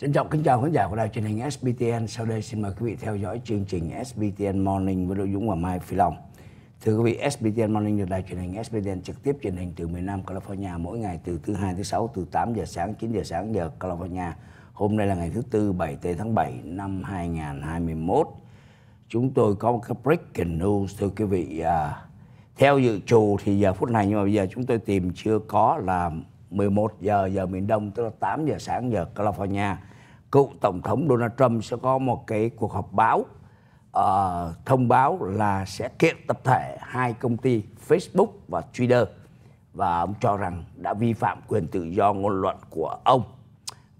Trân trọng kính chào khán giả của đài truyền hình SBTN. Sau đây xin mời quý vị theo dõi chương trình SBTN Morning với Đỗ Dzũng và Mai Phi Long. Thưa quý vị, SBTN Morning được đài truyền hình SBTN trực tiếp truyền hình từ miền Nam California mỗi ngày từ thứ Hai tới Sáu từ 8 giờ sáng 9 giờ sáng giờ California. Hôm nay là ngày thứ Tư 7 tháng 7 năm 2021. Chúng tôi có một cái breaking news thưa quý vị. Theo dự trù thì giờ phút này, nhưng mà bây giờ chúng tôi tìm chưa có là 11 giờ giờ miền Đông, tức là 8 giờ sáng giờ California. Cựu Tổng thống Donald Trump sẽ có một cái cuộc họp báo thông báo là sẽ kiện tập thể hai công ty Facebook và Twitter. Và ông cho rằng đã vi phạm quyền tự do ngôn luận của ông.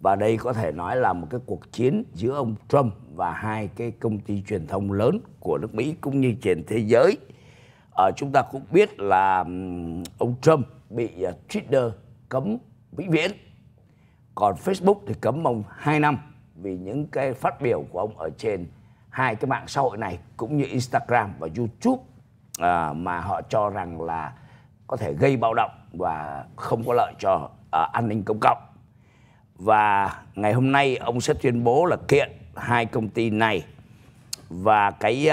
Và đây có thể nói là một cái cuộc chiến giữa ông Trump và hai cái công ty truyền thông lớn của nước Mỹ cũng như trên thế giới. Chúng ta cũng biết là ông Trump bị Twitter cấm vĩnh viễn. Còn Facebook thì cấm ông 2 năm vì những cái phát biểu của ông ở trên hai cái mạng xã hội này cũng như Instagram và YouTube mà họ cho rằng là có thể gây bạo động và không có lợi cho an ninh công cộng. Và ngày hôm nay ông sẽ tuyên bố là kiện hai công ty này. Và cái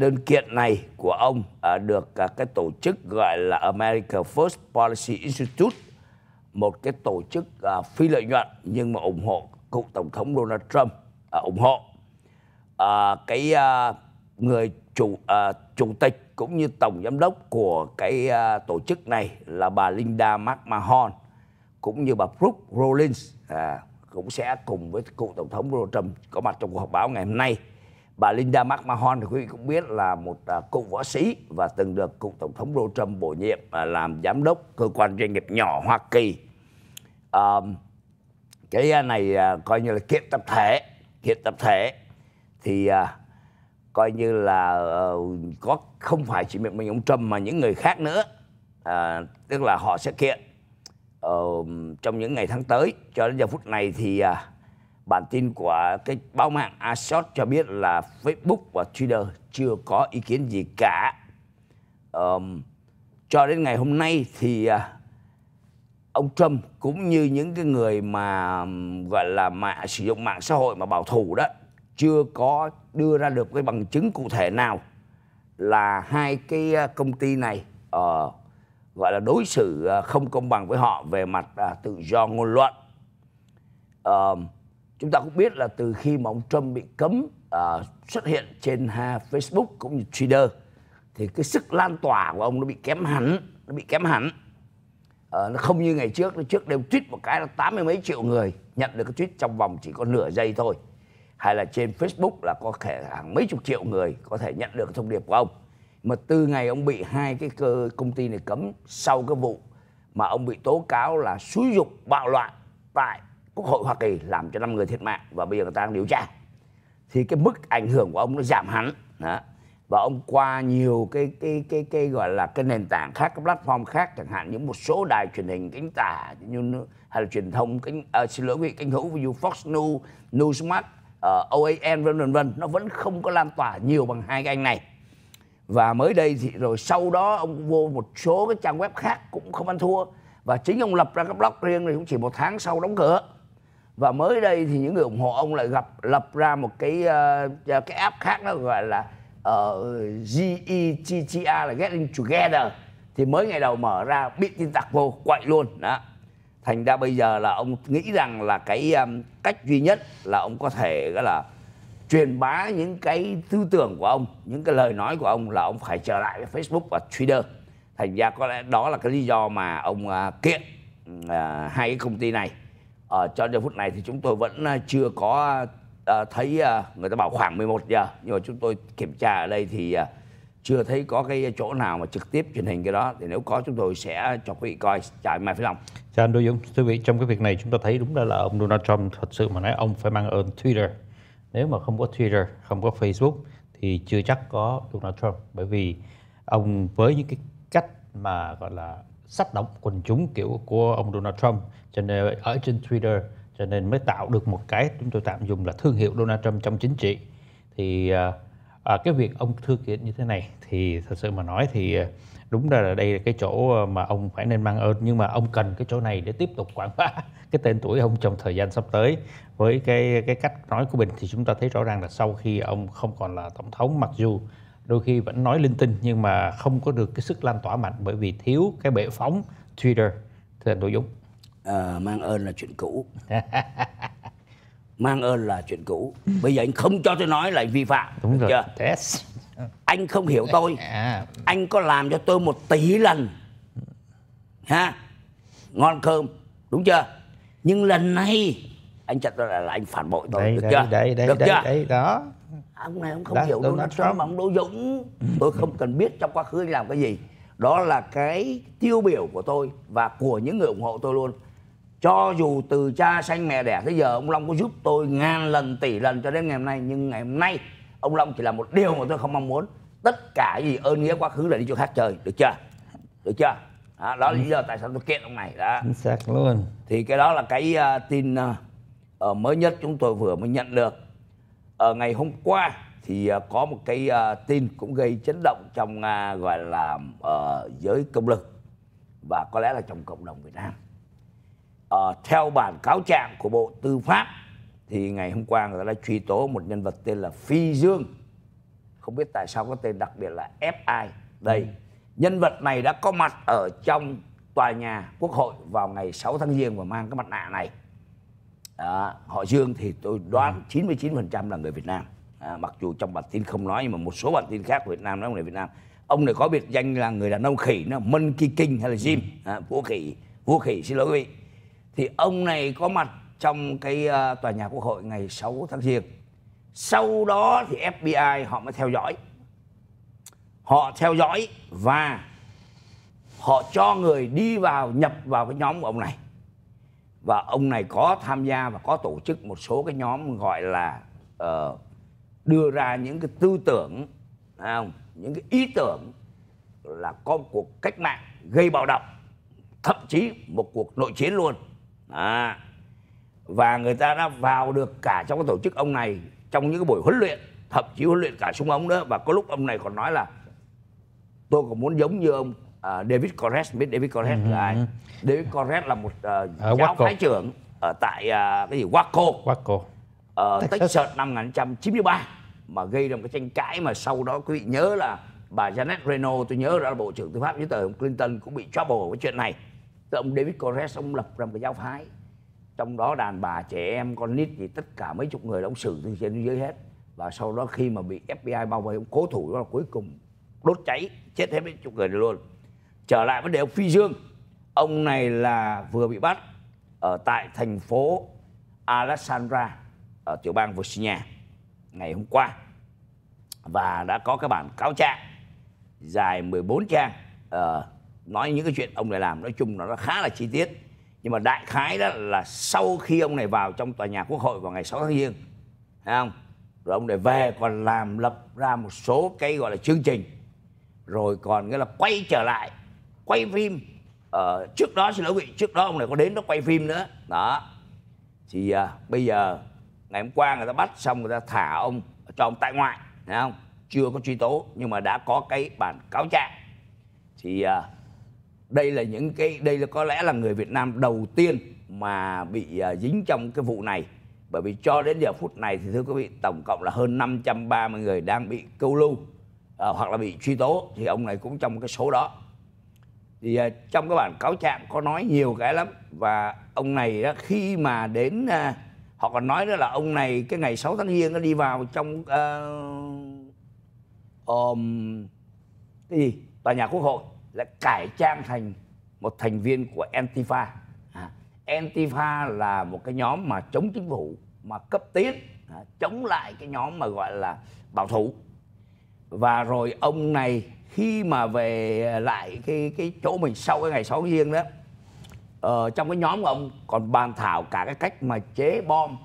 đơn kiện này của ông được cái tổ chức gọi là America First Policy Institute, một cái tổ chức phi lợi nhuận nhưng mà ủng hộ cựu Tổng thống Donald Trump, ủng hộ cái người chủ tịch cũng như tổng giám đốc của cái tổ chức này là bà Linda McMahon cũng như bà Brooke Rawlings, cũng sẽ cùng với cựu Tổng thống Donald Trump có mặt trong cuộc họp báo ngày hôm nay. Bà Linda McMahon thì quý vị cũng biết là một cựu võ sĩ và từng được cựu Tổng thống Donald Trump bổ nhiệm làm giám đốc cơ quan doanh nghiệp nhỏ Hoa Kỳ. Cái này coi như là kiện tập thể thì coi như là có không phải chỉ mình ông Trump mà những người khác nữa, tức là họ sẽ kiện trong những ngày tháng tới. Cho đến giờ phút này thì bản tin của cái báo mạng Axios cho biết là Facebook và Twitter chưa có ý kiến gì cả. Cho đến ngày hôm nay thì ông Trump cũng như những cái người mà gọi là sử dụng mạng xã hội mà bảo thủ đó chưa có đưa ra được cái bằng chứng cụ thể nào là hai cái công ty này gọi là đối xử không công bằng với họ về mặt tự do ngôn luận. Chúng ta cũng biết là từ khi mà ông Trump bị cấm xuất hiện trên Facebook cũng như Twitter thì cái sức lan tỏa của ông nó bị kém hẳn. Nó không như ngày trước, trước đây tweet một cái là 80 mấy triệu người nhận được cái tweet trong vòng chỉ có nửa giây thôi. Hay là trên Facebook là có thể hàng mấy chục triệu người có thể nhận được thông điệp của ông. Mà từ ngày ông bị hai cái công ty này cấm sau cái vụ mà ông bị tố cáo là xúi dục bạo loạn tại Quốc hội Hoa Kỳ làm cho 5 người thiệt mạng và bây giờ người ta đang điều tra, thì cái mức ảnh hưởng của ông nó giảm hẳn. Đó. Và ông qua nhiều cái gọi là cái nền tảng khác, cái platform khác, chẳng hạn những một số đài truyền hình cánh tả như hay là truyền thông cánh hữu như Fox News, Newsmax, OAN vân vân, nó vẫn không có lan tỏa nhiều bằng hai cái anh này. Và mới đây thì rồi sau đó ông vô một số cái trang web khác cũng không ăn thua, và chính ông lập ra cái blog riêng này cũng chỉ một tháng sau đóng cửa. Và mới đây thì những người ủng hộ ông lại lập ra một cái app khác, nó gọi là GETTR là Getting Together. Thì mới ngày đầu mở ra bị tin tặc vô quậy luôn. Đó. Thành ra bây giờ là ông nghĩ rằng là cái cách duy nhất là ông có thể gọi là truyền bá những cái tư tưởng của ông, những cái lời nói của ông là ông phải trở lại với Facebook và Twitter. Thành ra có lẽ đó là cái lý do mà ông kiện hai cái công ty này. Cho đến phút này thì chúng tôi vẫn chưa có thấy, người ta bảo khoảng 11 giờ. Nhưng mà chúng tôi kiểm tra ở đây thì chưa thấy có cái chỗ nào mà trực tiếp truyền hình cái đó. Thì nếu có chúng tôi sẽ cho quý vị coi. Chào anh Mai Phi Long. Chào anh Đỗ Dzũng. Thưa quý vị, trong cái việc này chúng ta thấy đúng là ông Donald Trump thật sự mà nói ông phải mang ơn Twitter. Nếu mà không có Twitter, không có Facebook thì chưa chắc có Donald Trump. Bởi vì ông với những cái cách mà gọi là sách động quần chúng kiểu của ông Donald Trump, cho nên ở trên Twitter, cho nên mới tạo được một cái chúng tôi tạm dùng là thương hiệu Donald Trump trong chính trị. Thì Cái việc ông thư kiện như thế này thì thật sự mà nói thì đúng ra là đây là cái chỗ mà ông phải nên mang ơn, nhưng mà ông cần cái chỗ này để tiếp tục quảng bá cái tên tuổi ông trong thời gian sắp tới. Với cái cách nói của mình thì chúng ta thấy rõ ràng là sau khi ông không còn là tổng thống, mặc dù đôi khi vẫn nói linh tinh nhưng mà không có được cái sức lan tỏa mạnh bởi vì thiếu cái bệ phóng Twitter. Thưa anh Đỗ Dzũng, mang ơn là chuyện cũ. Mang ơn là chuyện cũ. Bây giờ anh không cho tôi nói lại vi phạm. Đúng rồi. Yes. Anh không hiểu tôi. Anh có làm cho tôi 1 tỷ lần ha, ngon cơm, đúng chưa? Nhưng lần này anh chặt là anh phản bội tôi, được chưa? Được chưa? Đó. Ông này ông không hiểu Donald Trump mà ông Đỗ Dzũng. Tôi không cần biết trong quá khứ anh làm cái gì. Đó là cái tiêu biểu của tôi và của những người ủng hộ tôi luôn. Cho dù từ cha sanh mẹ đẻ tới giờ ông Long có giúp tôi ngàn lần tỷ lần cho đến ngày hôm nay, nhưng ngày hôm nay ông Long chỉ là một điều mà tôi không mong muốn. Tất cả gì ơn nghĩa quá khứ là đi chỗ khác chơi, được chưa? Được chưa? Đó, đó là lý do tại sao tôi kiện ông này. Chính xác luôn. Thì cái đó là cái tin mới nhất chúng tôi vừa mới nhận được. Ở ngày hôm qua thì có một cái tin cũng gây chấn động trong gọi là giới công lực và có lẽ là trong cộng đồng Việt Nam. Theo bản cáo trạng của Bộ Tư pháp thì ngày hôm qua người ta đã truy tố một nhân vật tên là Phi Dương. Không biết tại sao có tên đặc biệt là FBI. Đây, nhân vật này đã có mặt ở trong tòa nhà Quốc hội vào ngày 6 tháng Giêng và mang cái mặt nạ này. Họ Dương thì tôi đoán 99% là người Việt Nam. Mặc dù trong bản tin không nói, nhưng mà một số bản tin khác của Việt Nam nói ông này Việt Nam. Ông này có biệt danh là người đàn ông khỉ, Monkey King hay là Jim, vua khỉ, xin lỗi quý vị. Thì ông này có mặt trong cái tòa nhà Quốc hội ngày 6 tháng Giêng. Sau đó thì FBI họ mới theo dõi. Họ theo dõi và họ cho người đi vào, nhập vào cái nhóm của ông này. Và ông này có tham gia và có tổ chức một số cái nhóm gọi là đưa ra những cái tư tưởng, những cái ý tưởng là có một cuộc cách mạng gây bạo động, thậm chí một cuộc nội chiến luôn. Và người ta đã vào được cả trong cái tổ chức ông này, trong những cái buổi huấn luyện, thậm chí huấn luyện cả súng ống nữa. Và có lúc ông này còn nói là tôi còn muốn giống như ông David Koresh. Biết David Koresh là ai? David Koresh là một giáo phái trưởng ở tại cái gì Waco, Texas năm 1993, mà gây ra một cái tranh cãi mà sau đó quý vị nhớ là bà Janet Reno, tôi nhớ là Bộ trưởng Tư pháp dưới thời ông Clinton cũng bị trouble với chuyện này. Tức ông David Koresh ông lập ra một cái giáo phái, trong đó đàn bà, trẻ em, con nít thì tất cả mấy chục người ông xử từ trên dưới hết. Và sau đó khi mà bị FBI bao vây ông cố thủ, đó là cuối cùng đốt cháy chết hết mấy chục người này luôn. Trở lại vấn đề ông Phi Dương, ông này là vừa bị bắt ở tại thành phố Alexandria ở tiểu bang Virginia ngày hôm qua và đã có cái bản cáo trạng dài 14 trang nói những cái chuyện ông này làm. Nói chung nó khá là chi tiết, nhưng mà đại khái đó là sau khi ông này vào trong tòa nhà Quốc hội vào ngày 6 tháng Giêng, thấy không? Rồi ông này về còn làm lập ra một số cái gọi là chương trình, rồi còn nghĩa là quay trở lại quay phim. Trước đó, xin lỗi quý vị, trước đó ông này có đến đó quay phim nữa đó. Thì bây giờ ngày hôm qua người ta bắt xong, người ta thả ông, cho ông tại ngoại, thấy không? Chưa có truy tố nhưng mà đã có cái bản cáo trạng. Thì đây là những cái, đây là có lẽ là người Việt Nam đầu tiên mà bị dính trong cái vụ này. Bởi vì cho đến giờ phút này thì thưa quý vị, tổng cộng là hơn 530 người đang bị câu lưu hoặc là bị truy tố, thì ông này cũng trong cái số đó. Thì trong cái bản cáo trạng có nói nhiều cái lắm. Và ông này đó, khi mà đến họ còn nói đó là ông này cái ngày 6 tháng Giêng nó đi vào trong cái gì tòa nhà Quốc hội là cải trang thành một thành viên của antifa. Antifa là một cái nhóm mà chống chính phủ, mà cấp tiến, chống lại cái nhóm mà gọi là bảo thủ. Và rồi ông này khi mà về lại cái chỗ mình sau cái ngày 6 tháng Giêng đó, trong cái nhóm của ông còn bàn thảo cả cái cách mà chế bom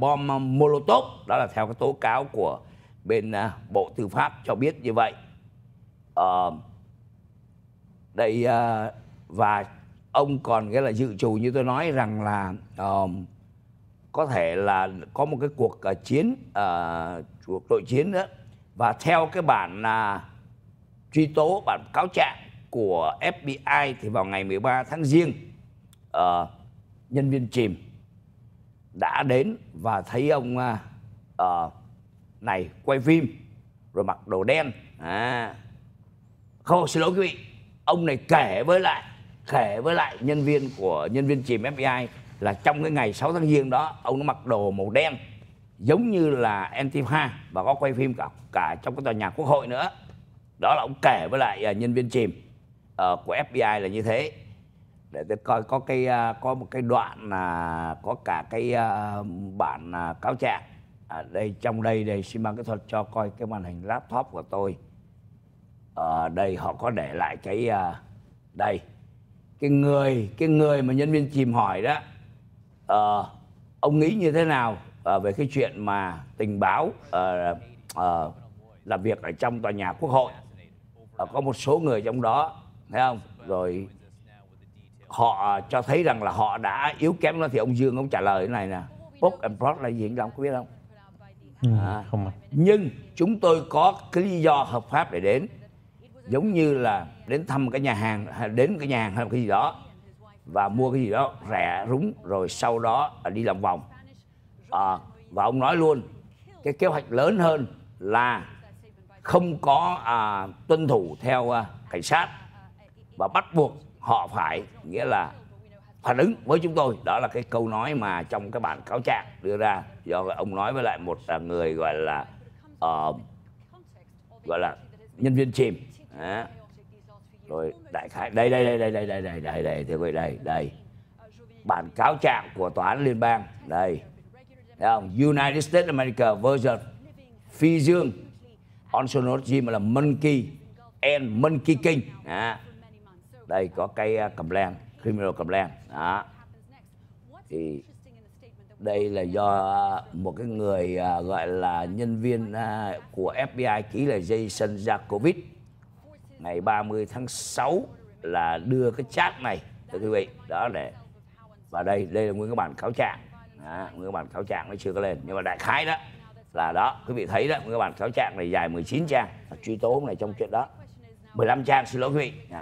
bom Molotov. Đó là theo cái tố cáo của bên Bộ Tư pháp cho biết như vậy. Đây, và ông còn cái là dự trù như tôi nói rằng là có thể là có một cái cuộc chiến, cuộc nội chiến đó. Và theo cái bản truy tố, bản cáo trạng của FBI thì vào ngày 13 tháng Giêng, nhân viên chìm đã đến và thấy ông này quay phim rồi mặc đồ đen. Không, xin lỗi quý vị, ông này kể với lại nhân viên chìm FBI là trong cái ngày 6 tháng Giêng đó ông nó mặc đồ màu đen giống như là antifa và có quay phim cả trong cái tòa nhà Quốc hội nữa. Đó là ông kể với lại nhân viên chìm của FBI là như thế. Để tôi coi có một cái đoạn là có cả cái bản cáo trạng ở đây, trong đây xin ban kỹ thuật cho coi cái màn hình laptop của tôi. Ở đây họ có để lại cái đây, cái người mà nhân viên chìm hỏi đó, ông nghĩ như thế nào về cái chuyện mà tình báo làm việc ở trong tòa nhà Quốc hội, có một số người trong đó, thấy không? Rồi họ cho thấy rằng là họ đã yếu kém đó, thì ông Dương ông trả lời thế này nè, pop and prod là gì ông có biết không? Không. Nhưng chúng tôi có cái lý do hợp pháp để đến, giống như là đến thăm cái nhà hàng, hay cái gì đó và mua cái gì đó rẻ rúng rồi sau đó đi làm vòng. Và ông nói luôn cái kế hoạch lớn hơn là không có tuân thủ theo cảnh sát và bắt buộc họ phải, nghĩa là phản ứng với chúng tôi. Đó là cái câu nói mà trong cái bản cáo trạng đưa ra do ông nói với lại một người gọi là nhân viên chìm. Đó. Rồi đại khái đây bản cáo trạng của tòa án liên bang đây. Thấy không? United States America version Phi Dương, also known là Monkey and Monkey King. Đó. Đây có cái complaint, criminal complaint. Đó. Thì đây là do một cái người gọi là nhân viên của FBI ký là Jason Jacobs. Ngày 30 tháng 6 là đưa cái chat này thưa quý vị. Đó để và đây là nguyên cái bản cáo trạng. Đó, nguyên cái bản cáo trạng nó chưa có lên nhưng mà đại khái đó là đó, quý vị thấy đó, nguyên cái bản cáo trạng này dài 19 trang, truy tố này trong chuyện đó 15 trang, xin lỗi quý vị.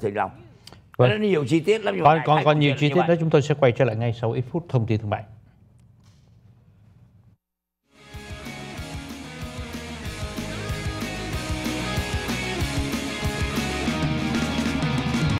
Thưa lòng. Vâng. Nó nhiều chi tiết lắm. Còn nhiều chi tiết đó chúng tôi sẽ quay trở lại ngay sau ít phút thông tin thương mại.